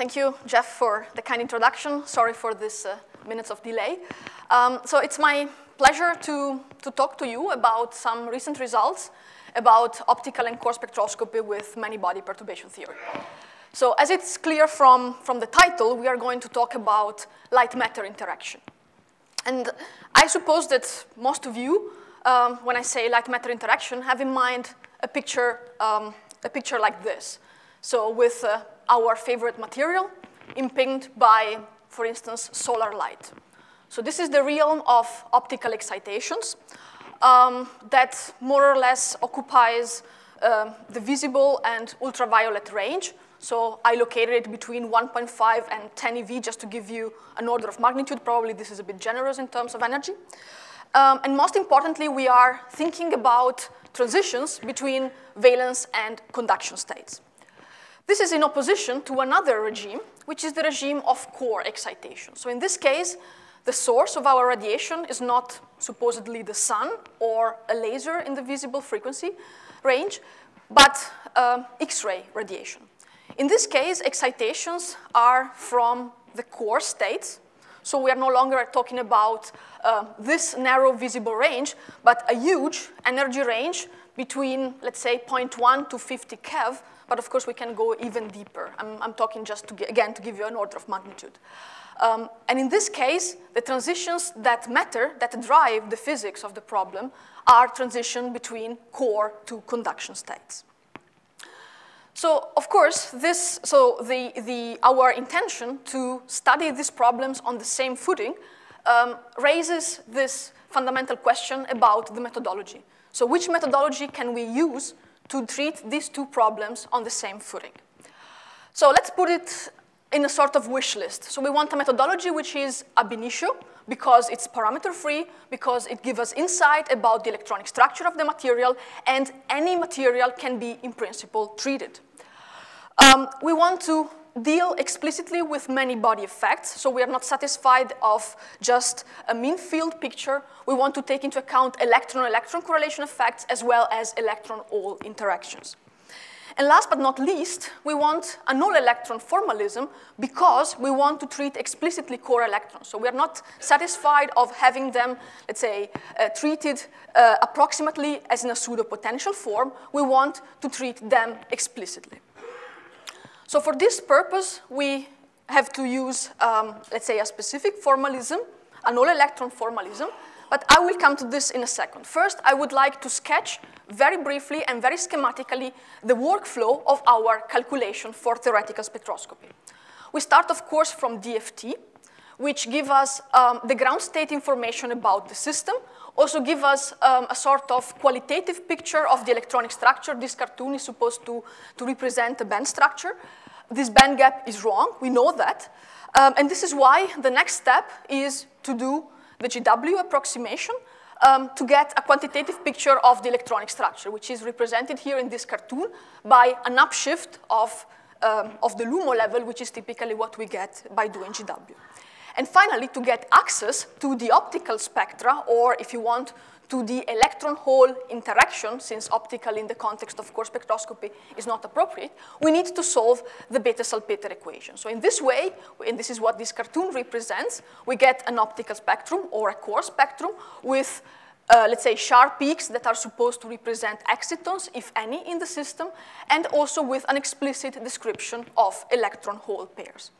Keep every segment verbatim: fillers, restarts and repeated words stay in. Thank you, Jeff, for the kind introduction. Sorry for this uh, minutes of delay. Um, so it's my pleasure to, to talk to you about some recent results about optical and core spectroscopy with many-body perturbation theory. So as it's clear from, from the title, we are going to talk about light-matter interaction. And I suppose that most of you, um, when I say light-matter interaction, have in mind a picture, um, a picture like this. So with uh, our favorite material impinged by, for instance, solar light. So this is the realm of optical excitations um, that more or less occupies uh, the visible and ultraviolet range. So I located it between one point five and ten E V just to give you an order of magnitude. Probably this is a bit generous in terms of energy. Um, and most importantly, we are thinking about transitions between valence and conduction states. This is in opposition to another regime, which is the regime of core excitation. So in this case, the source of our radiation is not supposedly the sun or a laser in the visible frequency range, but um, X-ray radiation. In this case, excitations are from the core states. So we are no longer talking about uh, this narrow visible range, but a huge energy range between, let's say, zero point one to fifty keV. But of course, we can go even deeper. I'm, I'm talking just, to, again, to give you an order of magnitude. Um, and in this case, the transitions that matter, that drive the physics of the problem, are transition between core to conduction states. So of course, this, so the, the, our intention to study these problems on the same footing um, raises this fundamental question about the methodology. So which methodology can we use to treat these two problems on the same footing? So let's put it in a sort of wish list. So we want a methodology which is ab initio, because it's parameter-free, because it gives us insight about the electronic structure of the material, and any material can be, in principle, treated. Um, we want to deal explicitly with many-body effects, so we are not satisfied of just a mean field picture. We want to take into account electron-electron correlation effects as well as electron-hole interactions. And last but not least, we want an all-electron formalism because we want to treat explicitly core electrons. So we are not satisfied of having them, let's say, uh, treated uh, approximately as in a pseudo-potential form. We want to treat them explicitly. So for this purpose, we have to use, um, let's say, a specific formalism, an all-electron formalism. But I will come to this in a second. First, I would like to sketch very briefly and very schematically the workflow of our calculation for theoretical spectroscopy. We start, of course, from D F T, which give us um, the ground state information about the system, also give us um, a sort of qualitative picture of the electronic structure. This cartoon is supposed to, to represent the band structure. This band gap is wrong, we know that. Um, and this is why the next step is to do the G W approximation um, to get a quantitative picture of the electronic structure, which is represented here in this cartoon by an upshift of, um, of the LUMO level, which is typically what we get by doing G W. And finally, to get access to the optical spectra, or if you want, to the electron-hole interaction, since optical in the context of core spectroscopy is not appropriate, we need to solve the Bethe-Salpeter equation. So in this way, and this is what this cartoon represents, we get an optical spectrum or a core spectrum with, uh, let's say, sharp peaks that are supposed to represent excitons, if any, in the system, and also with an explicit description of electron-hole pairs.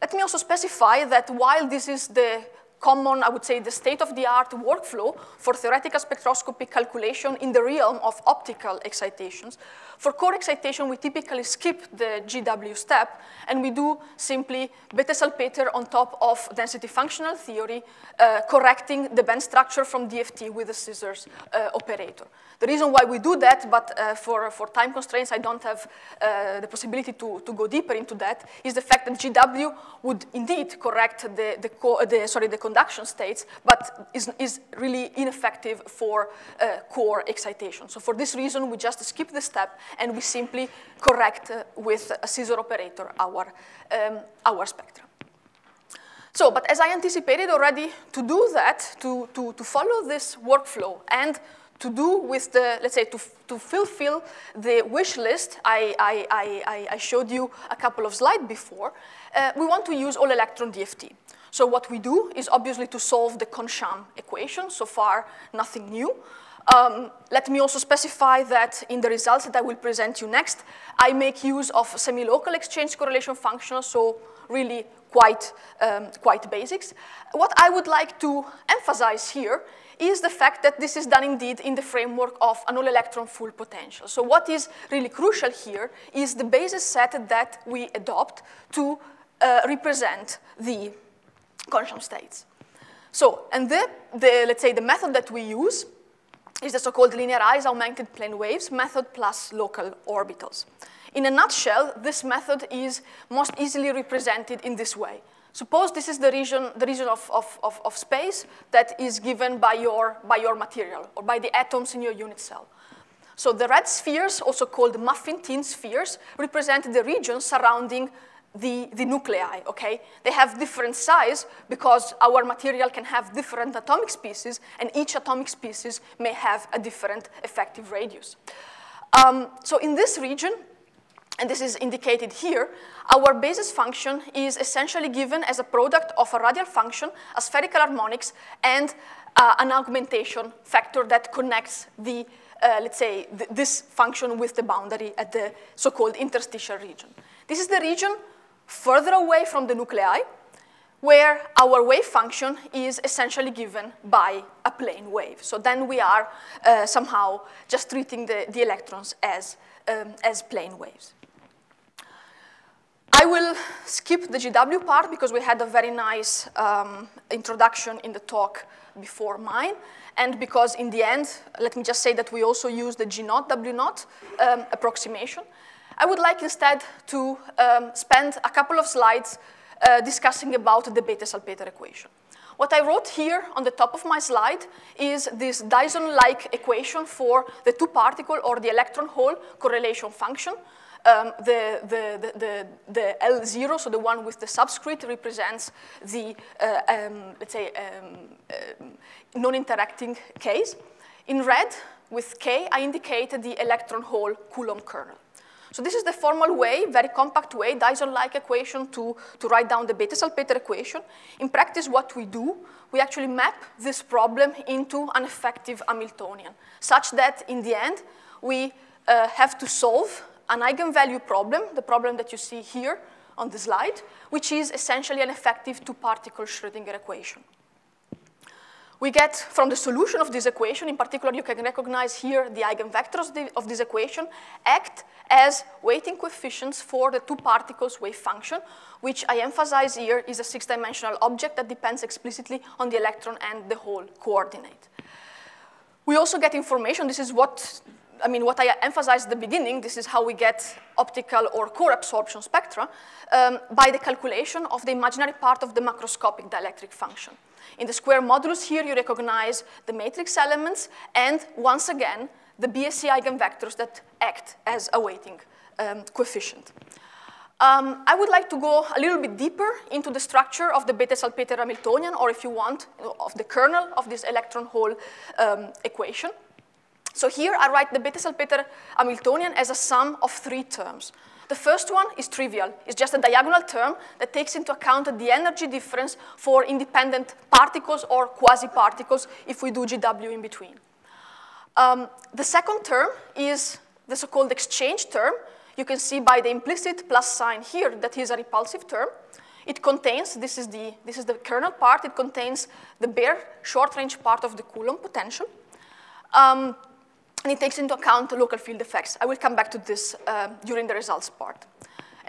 Let me also specify that while this is the common, I would say, the state-of-the-art workflow for theoretical spectroscopy calculation in the realm of optical excitations, for core excitation, we typically skip the G W step, and we do simply Bethe-Salpeter on top of density functional theory, uh, correcting the band structure from D F T with the scissors uh, operator. The reason why we do that, but uh, for, for time constraints, I don't have uh, the possibility to, to go deeper into that, is the fact that G W would indeed correct the, the, co the, sorry, the conduction states, but is, is really ineffective for uh, core excitation. So for this reason, we just skip the step and we simply correct uh, with a scissor operator our, um, our spectrum. So, but as I anticipated already, to do that, to, to, to follow this workflow and to do with the, let's say, to, to fulfill the wish list I, I, I, I showed you a couple of slides before, uh, we want to use all electron D F T. So what we do is obviously to solve the Kohn-Sham equation. So far, nothing new. Um, let me also specify that in the results that I will present you next, I make use of semi-local exchange correlation functions, so really quite, um, quite basics. What I would like to emphasize here is the fact that this is done indeed in the framework of an all-electron full potential. So what is really crucial here is the basis set that we adopt to uh, represent the Kohn-Sham states. So, and the, the, let's say the method that we use is the so-called linearized augmented plane waves method plus local orbitals. In a nutshell, this method is most easily represented in this way. Suppose this is the region, the region of, of, of, of space that is given by your, by your material or by the atoms in your unit cell. So the red spheres, also called muffin tin spheres, represent the region surrounding The, the nuclei, okay? They have different size because our material can have different atomic species, and each atomic species may have a different effective radius. Um, so in this region, and this is indicated here, our basis function is essentially given as a product of a radial function, a spherical harmonics, and uh, an augmentation factor that connects the, uh, let's say, th this function with the boundary at the so-called interstitial region. This is the region further away from the nuclei, where our wave function is essentially given by a plane wave. So then we are uh, somehow just treating the, the electrons as, um, as plane waves. I will skip the G W part because we had a very nice um, introduction in the talk before mine. And because in the end, let me just say that we also use the G zero W zero um, approximation. I would like instead to um, spend a couple of slides uh, discussing about the Bethe-Salpeter equation. What I wrote here on the top of my slide is this Dyson-like equation for the two-particle or the electron-hole correlation function. Um, the, the, the, the, the L zero, so the one with the subscript, represents the uh, um, let's say um, um, non-interacting case. In red, with K, I indicated the electron-hole Coulomb kernel. So this is the formal way, very compact way, Dyson-like equation to, to write down the Bethe-Salpeter equation. In practice, what we do, we actually map this problem into an effective Hamiltonian, such that in the end, we uh, have to solve an eigenvalue problem, the problem that you see here on the slide, which is essentially an effective two-particle Schrödinger equation. We get from the solution of this equation, in particular, you can recognize here the eigenvectors of this equation, act as weighting coefficients for the two particles wave function, which I emphasize here is a six-dimensional object that depends explicitly on the electron and the hole coordinate. We also get information. This is what, I mean, what I emphasized at the beginning. This is how we get optical or core absorption spectra um, by the calculation of the imaginary part of the macroscopic dielectric function. In the square modulus here, you recognize the matrix elements and, once again, the B E S S Y eigenvectors that act as a weighting um, coefficient. Um, I would like to go a little bit deeper into the structure of the Bethe-Salpeter Hamiltonian, or if you want, of the kernel of this electron-hole um, equation. So here I write the Bethe-Salpeter Hamiltonian as a sum of three terms. The first one is trivial. It's just a diagonal term that takes into account the energy difference for independent particles or quasi-particles if we do G W in between. Um, the second term is the so-called exchange term. You can see by the implicit plus sign here that is a repulsive term. It contains, this is the, this is the kernel part, it contains the bare short-range part of the Coulomb potential. Um, And it takes into account local field effects. I will come back to this uh, during the results part.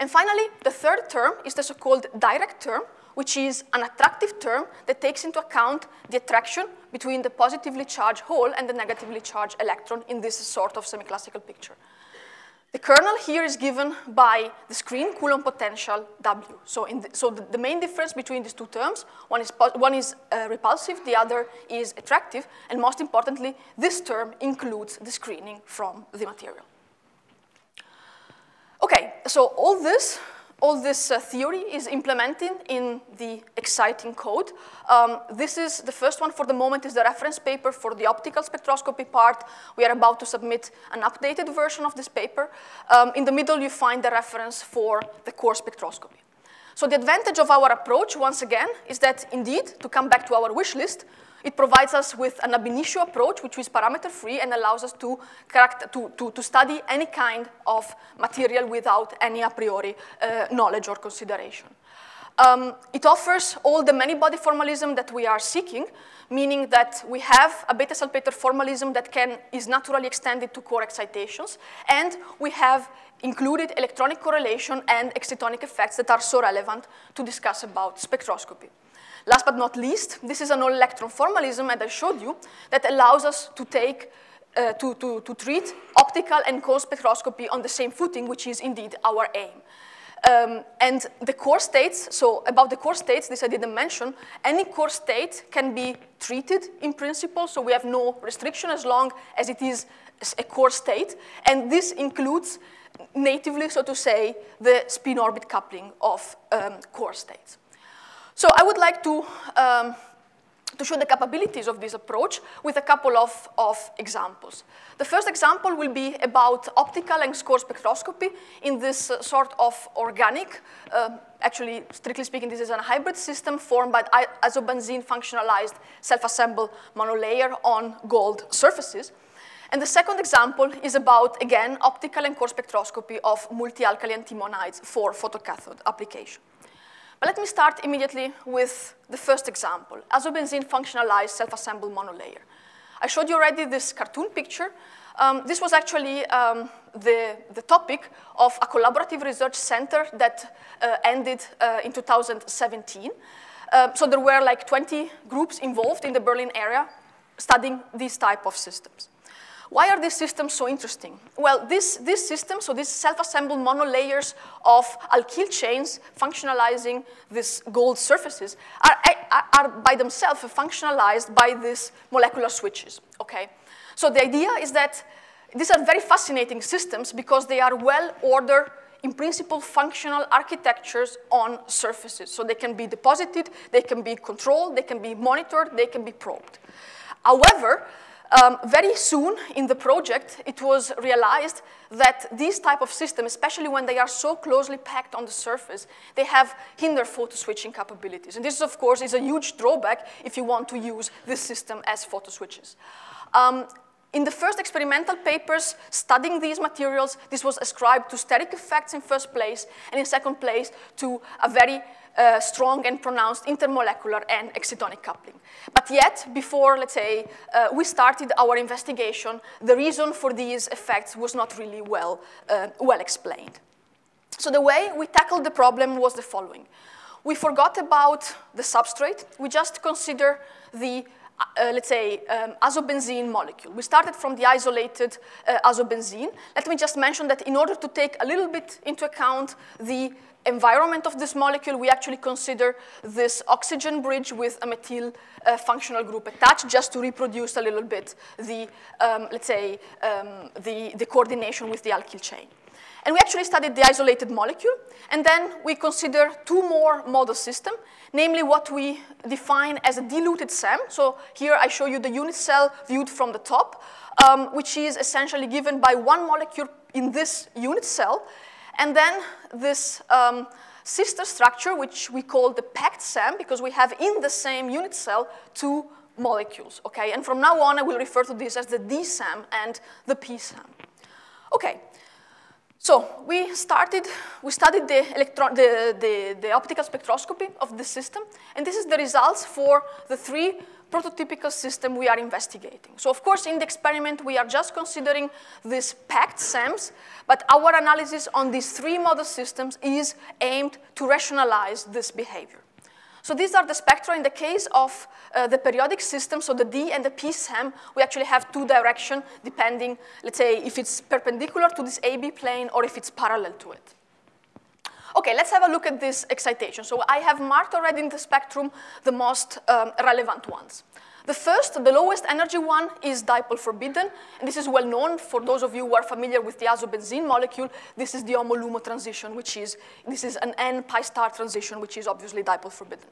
And finally, the third term is the so-called direct term, which is an attractive term that takes into account the attraction between the positively charged hole and the negatively charged electron in this sort of semi-classical picture. The kernel here is given by the screen Coulomb potential W. So, in the, so the, the main difference between these two terms, one is, one is uh, repulsive, the other is attractive, and most importantly, this term includes the screening from the material. Okay, so all this, all this uh, theory is implemented in the exciting code. Um, this is the first one for the moment is the reference paper for the optical spectroscopy part. We are about to submit an updated version of this paper. Um, in the middle, you find the reference for the core spectroscopy. So the advantage of our approach, once again, is that indeed, to come back to our wish list, it provides us with an ab initio approach, which is parameter-free and allows us to, to, to, to study any kind of material without any a priori uh, knowledge or consideration. Um, it offers all the many-body formalism that we are seeking, meaning that we have a Bethe-Salpeter formalism that can, is naturally extended to core excitations, and we have included electronic correlation and excitonic effects that are so relevant to discuss about spectroscopy. Last but not least, this is an all-electron formalism, and I showed you, that allows us to take, uh, to, to, to treat optical and Kohn spectroscopy on the same footing, which is indeed our aim. Um, and the core states, so about the core states, this I didn't mention, any core state can be treated in principle, so we have no restriction as long as it is a core state, and this includes natively, so to say, the spin-orbit coupling of um, core states. So I would like to, um, to show the capabilities of this approach with a couple of, of examples. The first example will be about optical and core spectroscopy in this uh, sort of organic, uh, actually, strictly speaking, this is a hybrid system formed by azobenzene functionalized self-assembled monolayer on gold surfaces. And the second example is about, again, optical and core spectroscopy of multi-alkali antimonides for photocathode application. But let me start immediately with the first example, azobenzene functionalized self-assembled monolayer. I showed you already this cartoon picture. Um, this was actually um, the, the topic of a collaborative research center that uh, ended uh, in two thousand seventeen. Uh, so there were like twenty groups involved in the Berlin area studying these type of systems. Why are these systems so interesting? Well, this, this system, so these self-assembled monolayers of alkyl chains functionalizing these gold surfaces are, are by themselves functionalized by these molecular switches, okay? So the idea is that these are very fascinating systems because they are well-ordered, in principle, functional architectures on surfaces. So they can be deposited, they can be controlled, they can be monitored, they can be probed. However, Um, very soon in the project, it was realized that these type of systems, especially when they are so closely packed on the surface, they have hinder photoswitching capabilities. And this, of course, is a huge drawback if you want to use this system as photoswitches. Um, In the first experimental papers studying these materials, this was ascribed to steric effects in first place, and in second place to a very uh, strong and pronounced intermolecular and excitonic coupling. But yet, before, let's say, uh, we started our investigation, the reason for these effects was not really well, uh, well explained. So the way we tackled the problem was the following. We forgot about the substrate. We just consider the Uh, let's say, um, azobenzene molecule. We started from the isolated uh, azobenzene. Let me just mention that in order to take a little bit into account the environment of this molecule, we actually consider this oxygen bridge with a methyl uh, functional group attached just to reproduce a little bit the, um, let's say, um, the, the coordination with the alkyl chain. And we actually studied the isolated molecule, and then we consider two more model systems, namely what we define as a diluted S E M. So here I show you the unit cell viewed from the top, um, which is essentially given by one molecule in this unit cell, and then this um, sister structure, which we call the packed S E M, because we have in the same unit cell two molecules, okay? And from now on, I will refer to this as the D S E M and the P S E M. Okay. So we started, we studied the, electron, the, the, the optical spectroscopy of the system, and this is the results for the three prototypical systems we are investigating. So of course, in the experiment, we are just considering these packed S E Ms, but our analysis on these three model systems is aimed to rationalize this behavior. So these are the spectra in the case of uh, the periodic system, so the D and the P S E M, we actually have two directions depending, let's say, if it's perpendicular to this A B plane or if it's parallel to it. Okay, let's have a look at this excitation. So I have marked already in the spectrum the most um, relevant ones. The first, the lowest energy one, is dipole forbidden. And this is well known for those of you who are familiar with the azobenzene molecule. This is the HOMO-LUMO transition, which is, this is an N pi star transition, which is obviously dipole forbidden.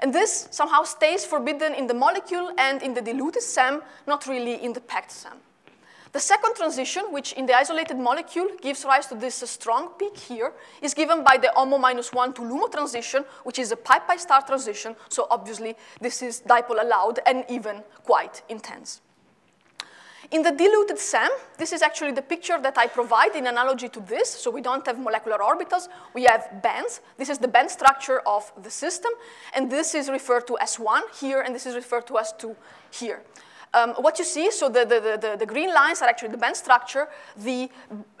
And this somehow stays forbidden in the molecule and in the diluted SAM, not really in the packed SAM. The second transition, which in the isolated molecule gives rise to this strong peak here, is given by the HOMO minus one to LUMO transition, which is a pi pi star transition. So obviously, this is dipole allowed and even quite intense. In the diluted SAM, this is actually the picture that I provide in analogy to this. So we don't have molecular orbitals. We have bands. This is the band structure of the system. And this is referred to as S one here, and this is referred to as S two here. Um, what you see, so the, the, the, the green lines are actually the band structure. The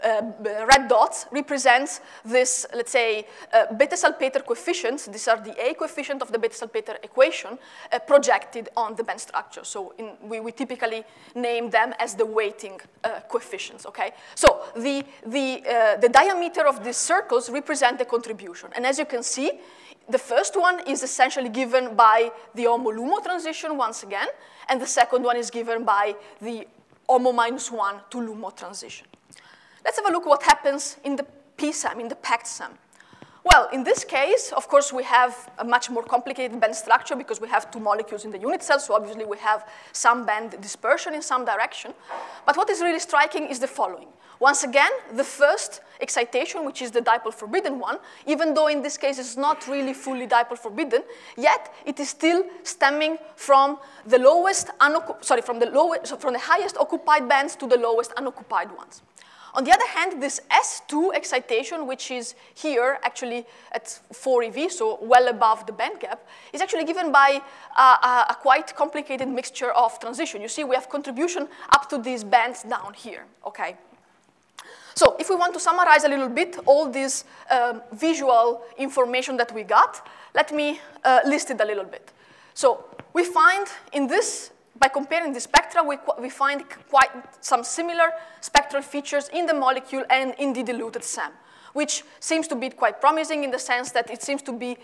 uh, red dots represent this, let's say, uh, Bethe-Salpeter coefficients. These are the A coefficient of the Bethe-Salpeter equation uh, projected on the band structure. So in, we, we typically name them as the weighting uh, coefficients. Okay? So the, the, uh, the diameter of these circles represent the contribution. And as you can see, the first one is essentially given by the HOMO-LUMO transition once again, and the second one is given by the HOMO minus one to LUMO transition. Let's have a look at what happens in the P SAM, in the packed SAM. Well, in this case, of course, we have a much more complicated band structure because we have two molecules in the unit cell, so obviously we have some band dispersion in some direction. But what is really striking is the following. Once again, the first excitation, which is the dipole forbidden one, even though in this case it's not really fully dipole forbidden, yet it is still stemming from the lowest, sorry, from the lowest, from the highest occupied bands to the lowest unoccupied ones. On the other hand, this S two excitation, which is here actually at four E V, so well above the band gap, is actually given by a, a, a quite complicated mixture of transition. You see, we have contribution up to these bands down here, okay? So if we want to summarize a little bit all this um, visual information that we got, let me uh, list it a little bit. So we find in this, by comparing the spectra, we, we find quite some similar spectral features in the molecule and in the diluted SAM, which seems to be quite promising in the sense that it seems to be,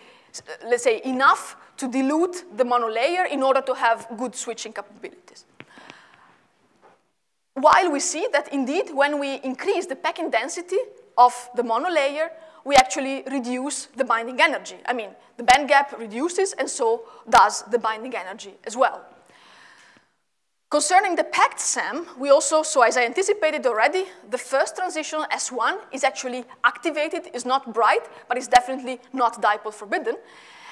let's say, enough to dilute the monolayer in order to have good switching capabilities. While we see that, indeed, when we increase the packing density of the monolayer, we actually reduce the binding energy. I mean, the band gap reduces, and so does the binding energy as well. Concerning the packed SAM, we also, so as I anticipated already, the first transition S one is actually activated, is not bright, but is definitely not dipole forbidden.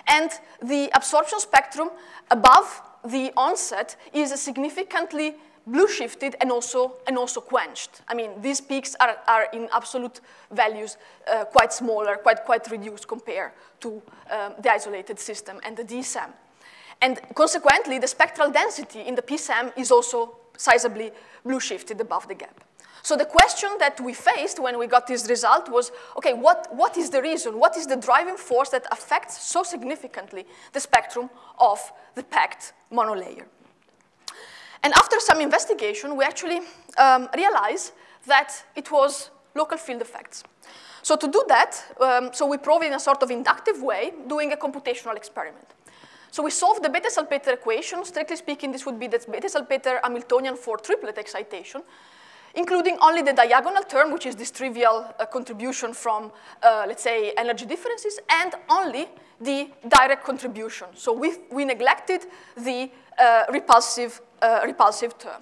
And the absorption spectrum above the onset is significantly blue shifted and also, and also quenched. I mean, these peaks are, are in absolute values uh, quite smaller, quite, quite reduced compared to um, the isolated system and the D SAM. And consequently, the spectral density in the P SAM is also sizably blue-shifted above the gap. So the question that we faced when we got this result was, okay, what, what is the reason? What is the driving force that affects so significantly the spectrum of the packed monolayer? And after some investigation, we actually um, realized that it was local field effects. So to do that, um, so we proved in a sort of inductive way doing a computational experiment. So we solved the Bethe-Salpeter equation. Strictly speaking, this would be the Bethe-Salpeter Hamiltonian for triplet excitation, including only the diagonal term, which is this trivial uh, contribution from, uh, let's say, energy differences, and only the direct contribution. So we, we neglected the uh, repulsive, uh, repulsive term.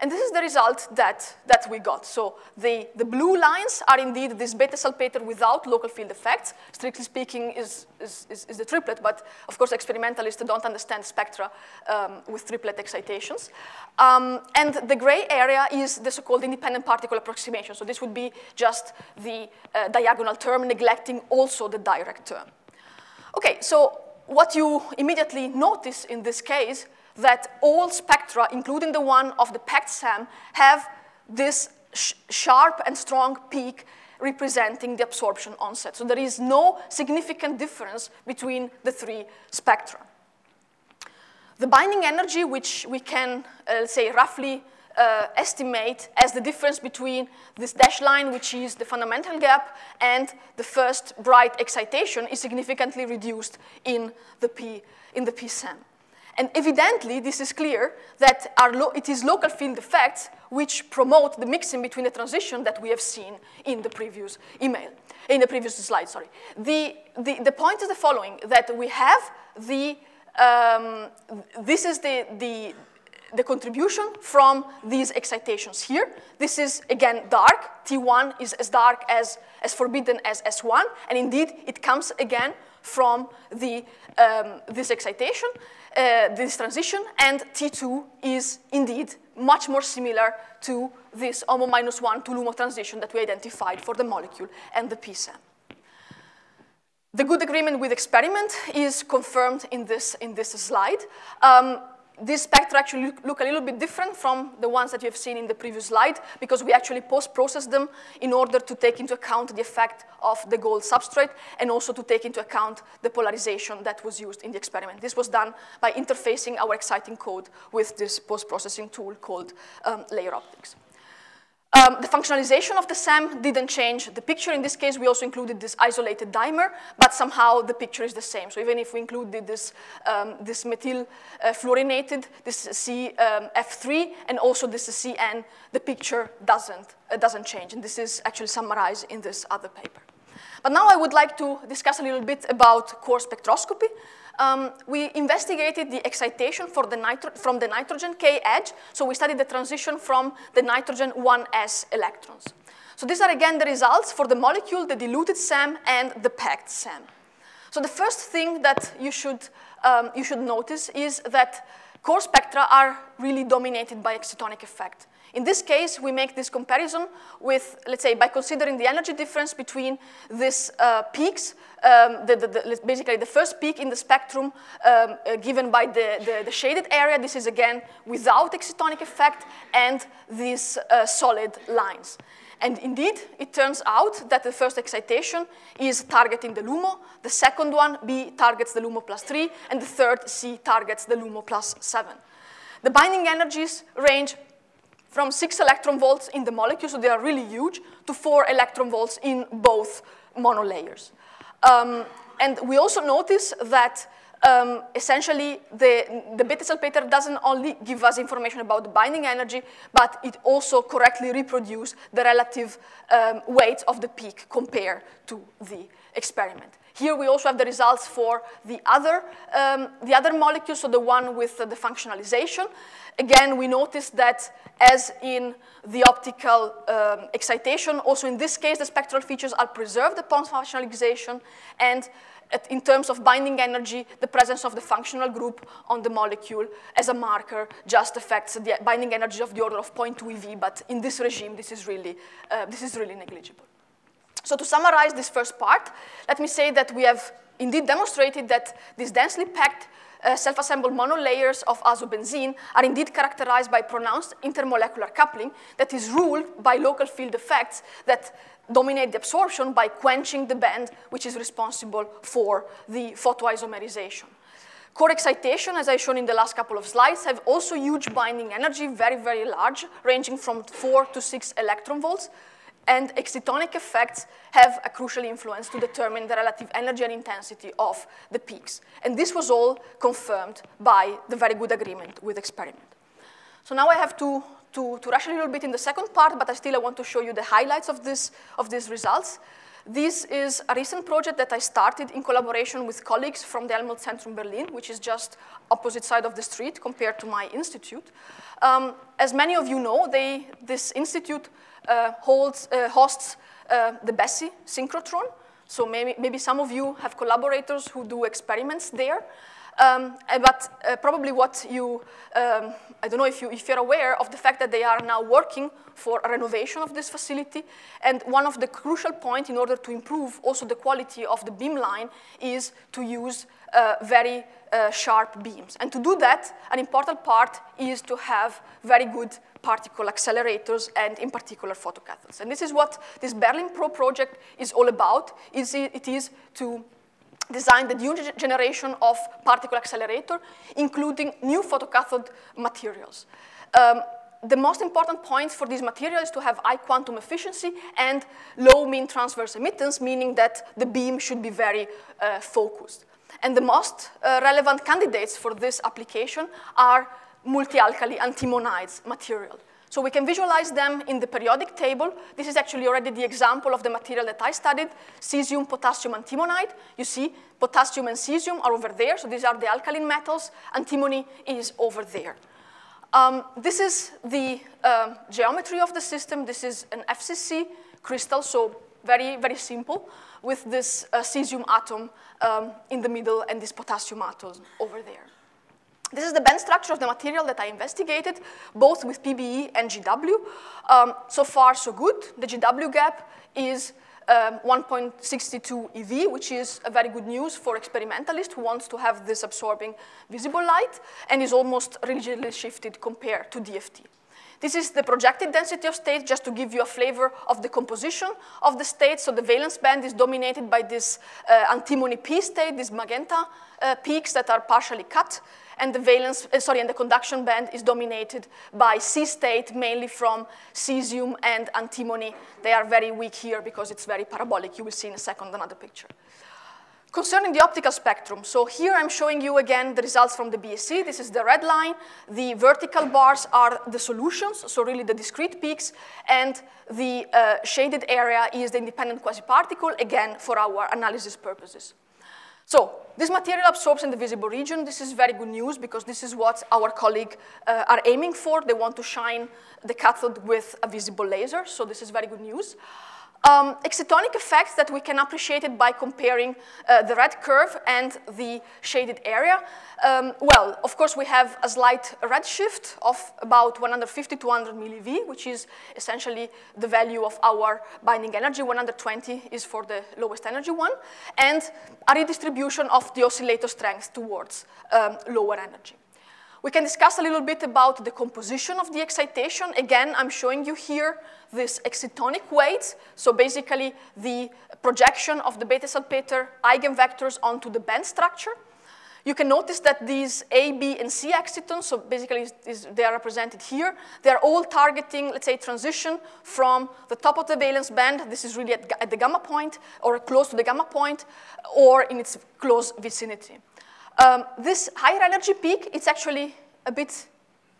And this is the result that, that we got. So the, the blue lines are indeed this Bethe-Salpeter without local field effects. Strictly speaking, is, is, is, is the triplet, but of course experimentalists don't understand spectra um, with triplet excitations. Um, and the gray area is the so-called independent particle approximation. So this would be just the uh, diagonal term, neglecting also the direct term. Okay, so what you immediately notice in this case that all spectra, including the one of the packed SAM, have this sh sharp and strong peak representing the absorption onset. So there is no significant difference between the three spectra. The binding energy, which we can uh, say roughly Uh, estimate as the difference between this dashed line, which is the fundamental gap, and the first bright excitation, is significantly reduced in the P, in the P SAM. And evidently, this is clear that our lo it is local field effects which promote the mixing between the transition that we have seen in the previous email, in the previous slide, sorry. The, the, the point is the following, that we have the, um, this is the, the, the contribution from these excitations here. This is, again, dark. T one is as dark as, as forbidden as S one, and indeed, it comes again from the, um, this excitation, uh, this transition, and T two is indeed much more similar to this HOMO minus one to LUMO transition that we identified for the molecule and the P SAM. The good agreement with experiment is confirmed in this, in this slide. Um, These spectra actually look a little bit different from the ones that you have seen in the previous slide because we actually post-processed them in order to take into account the effect of the gold substrate and also to take into account the polarization that was used in the experiment. This was done by interfacing our exciting code with this post-processing tool called um, LayerOptics. Um, the functionalization of the SAM didn't change the picture. In this case, we also included this isolated dimer, but somehow the picture is the same. So even if we included this, um, this methyl uh, fluorinated, this C F three, um, and also this C N, the picture doesn't, uh, doesn't change. And this is actually summarized in this other paper. But now I would like to discuss a little bit about core spectroscopy. Um, we investigated the excitation for the nitro from the nitrogen K edge, so we studied the transition from the nitrogen one S electrons. So these are again the results for the molecule, the diluted SAM, and the packed SAM. So the first thing that you should, um, you should notice is that core spectra are really dominated by excitonic effect. In this case, we make this comparison with, let's say, by considering the energy difference between these uh, peaks, um, the, the, the, basically the first peak in the spectrum um, uh, given by the, the, the shaded area. This is, again, without excitonic effect and these uh, solid lines. And indeed, it turns out that the first excitation is targeting the LUMO, the second one, B, targets the LUMO plus three, and the third, C, targets the LUMO plus seven. The binding energies range from six electron volts in the molecule, so they are really huge, to four electron volts in both monolayers. Um, and we also notice that um, essentially the, the Bethe-Salpeter doesn't only give us information about the binding energy, but it also correctly reproduces the relative um, weight of the peak compared to the experiment. Here we also have the results for the other, um, the other molecule, so the one with uh, the functionalization. Again, we notice that as in the optical um, excitation, also in this case, the spectral features are preserved upon functionalization, and at, in terms of binding energy, the presence of the functional group on the molecule as a marker just affects the binding energy of the order of zero point two E V, but in this regime, this is really, uh, this is really negligible. So to summarize this first part, let me say that we have indeed demonstrated that these densely packed uh, self-assembled monolayers of azobenzene are indeed characterized by pronounced intermolecular coupling that is ruled by local field effects that dominate the absorption by quenching the band, which is responsible for the photoisomerization. Core excitation, as I've shown in the last couple of slides, have also huge binding energy, very, very large, ranging from four to six electron volts. And excitonic effects have a crucial influence to determine the relative energy and intensity of the peaks. And this was all confirmed by the very good agreement with experiment. So now I have to, to, to rush a little bit in the second part, but I still I want to show you the highlights of, this, of these results. This is a recent project that I started in collaboration with colleagues from the Helmholtz Zentrum Berlin, which is just opposite side of the street compared to my institute. Um, as many of you know, they, this institute uh, holds, uh, hosts uh, the BESSY synchrotron. So maybe, maybe some of you have collaborators who do experiments there. Um, but uh, probably what you, um, I don't know if, you, if you're aware of the fact that they are now working for a renovation of this facility. And one of the crucial points in order to improve also the quality of the beam line is to use uh, very uh, sharp beams. And to do that, an important part is to have very good particle accelerators and in particular photocathodes. And this is what this Berlin Pro project is all about. Is it, it is to design the new generation of particle accelerator, including new photocathode materials. Um, the most important point for these materials is to have high quantum efficiency and low mean transverse emittance, meaning that the beam should be very uh, focused. And the most uh, relevant candidates for this application are multi-alkali antimonides material. So we can visualize them in the periodic table. This is actually already the example of the material that I studied, cesium potassium antimonide. You see, potassium and cesium are over there, so these are the alkaline metals. Antimony is over there. Um, this is the uh, geometry of the system. This is an F C C crystal, so very, very simple, with this uh, cesium atom um, in the middle and this potassium atom over there. This is the band structure of the material that I investigated, both with P B E and G W. Um, so far, so good. The G W gap is um, one point six two E V, which is a very good news for experimentalists who wants to have this absorbing visible light and is almost rigidly shifted compared to D F T. This is the projected density of states, just to give you a flavor of the composition of the states. So the valence band is dominated by this uh, antimony P state, these magenta uh, peaks that are partially cut, and the valence, uh, sorry, and the conduction band is dominated by C state, mainly from cesium and antimony. They are very weak here because it's very parabolic. You will see in a second another picture. Concerning the optical spectrum, so here I'm showing you again the results from the B E S S Y. This is the red line. The vertical bars are the solutions, so really the discrete peaks, and the uh, shaded area is the independent quasiparticle, again, for our analysis purposes. So this material absorbs in the visible region. This is very good news because this is what our colleagues uh, are aiming for. They want to shine the cathode with a visible laser, so this is very good news. Um, excitonic effects that we can appreciate it by comparing uh, the red curve and the shaded area. Um, well, of course, we have a slight redshift of about one hundred fifty to two hundred milli V, which is essentially the value of our binding energy. one hundred twenty is for the lowest energy one, and a redistribution of the oscillator strength towards um, lower energy. We can discuss a little bit about the composition of the excitation. Again, I'm showing you here this excitonic weights, so basically the projection of the Bethe-Salpeter eigenvectors onto the band structure. You can notice that these A, B, and C excitons, so basically they are represented here, they're all targeting, let's say, transition from the top of the valence band, this is really at, at the gamma point, or close to the gamma point, or in its close vicinity. Um, this higher energy peak, it's actually a bit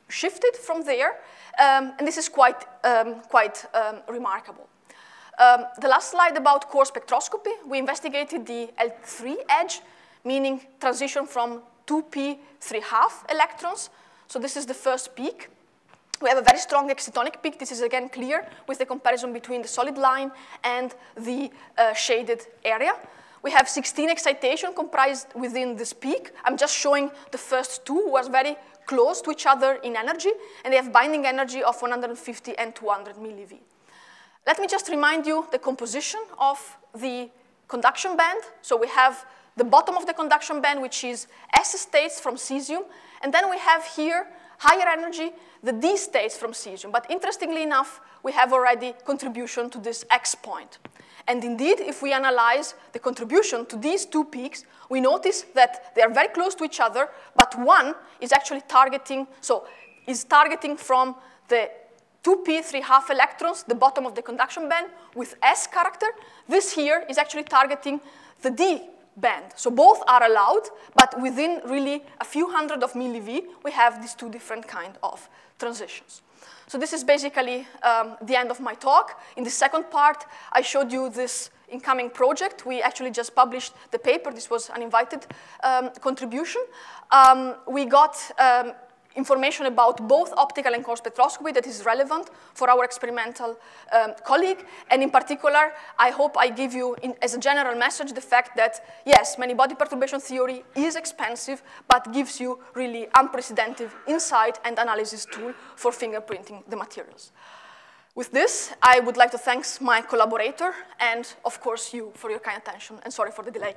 shifted from there, um, and this is quite, um, quite um, remarkable. Um, the last slide about core spectroscopy, we investigated the L three edge, meaning transition from two P three half electrons, so this is the first peak. We have a very strong excitonic peak. This is again clear with the comparison between the solid line and the uh, shaded area. We have sixteen excitation comprised within this peak. I'm just showing the first two, who are very close to each other in energy, and they have binding energy of one hundred fifty and two hundred milli V. Let me just remind you the composition of the conduction band. So we have the bottom of the conduction band, which is S states from cesium, and then we have here higher energy, the D states from cesium. But interestingly enough, we have already contribution to this X point. And indeed, if we analyze the contribution to these two peaks, we notice that they are very close to each other, but one is actually targeting, so is targeting from the two P three half electrons, the bottom of the conduction band, with S character. This here is actually targeting the D band. So both are allowed, but within really a few hundred of milli V, we have these two different kind of transitions. So this is basically um, the end of my talk. In the second part, I showed you this incoming project. We actually just published the paper. This was an invited um, contribution. Um, we got um, information about both optical and core spectroscopy that is relevant for our experimental um, colleague. And in particular, I hope I give you, in, as a general message, the fact that, yes, many-body perturbation theory is expensive, but gives you really unprecedented insight and analysis tool for fingerprinting the materials. With this, I would like to thank my collaborator and, of course, you for your kind attention, and sorry for the delay.